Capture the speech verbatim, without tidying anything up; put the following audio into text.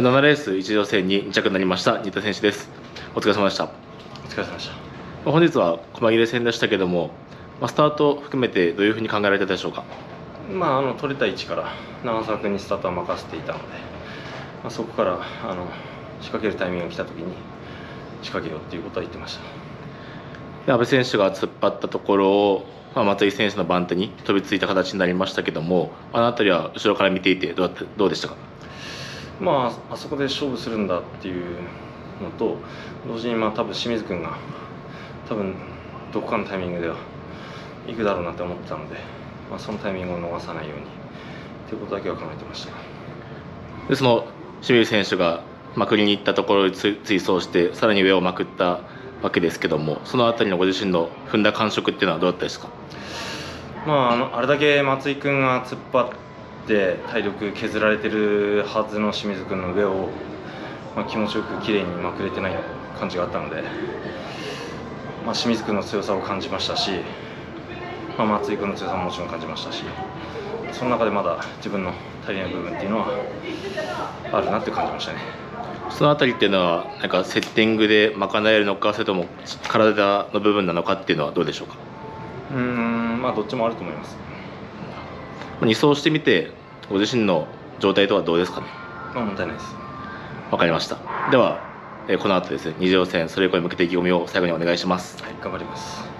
ななレースいち予選にに着になりました新田選手です。お疲れ様でした。お疲れ様でした。本日は細切れ戦でしたけども、スタート含めてどういうふうに考えられてたでしょうか。まあ、あの取れた位置から長澤君にスタートは任せていたので、まあ、そこからあの仕掛けるタイミングが来た時に仕掛けようということは言ってました。阿部選手が突っ張ったところを、まあ、松井選手の番手に飛びついた形になりましたけども、あの辺りは後ろから見ていてどう、どうでしたか。まあ、あそこで勝負するんだっていうのと同時に、まあ、多分清水君が多分どこかのタイミングでは行くだろうなと思ってたので、まあ、そのタイミングを逃さないようにということだけは考えてました。でその清水選手がまくりに行ったところを追走してさらに上をまくったわけですけども、そのあたりのご自身の踏んだ感触っていうのはどうだったですか。まあ、あのあれだけ松井君が突っ張って体力削られてるはずの清水君の上を、まあ、気持ちよく綺麗にまくれてない感じがあったので、まあ、清水君の強さを感じましたし、まあ、松井君の強さももちろん感じましたし、その中でまだ自分の足りない部分っていうのはあるなって感じましたね。そのあたりっていうのはなんかセッティングで賄えるのか、それとも体の部分なのかっていうのはどうでしょうか。うーん、まあどっちもあると思います。に走してみてご自身の状態とはどうですかね。まあ問題ないです。わかりました。では、えー、この後ですね、に次予選それ以降に向けて意気込みを最後にお願いします。はい、頑張ります。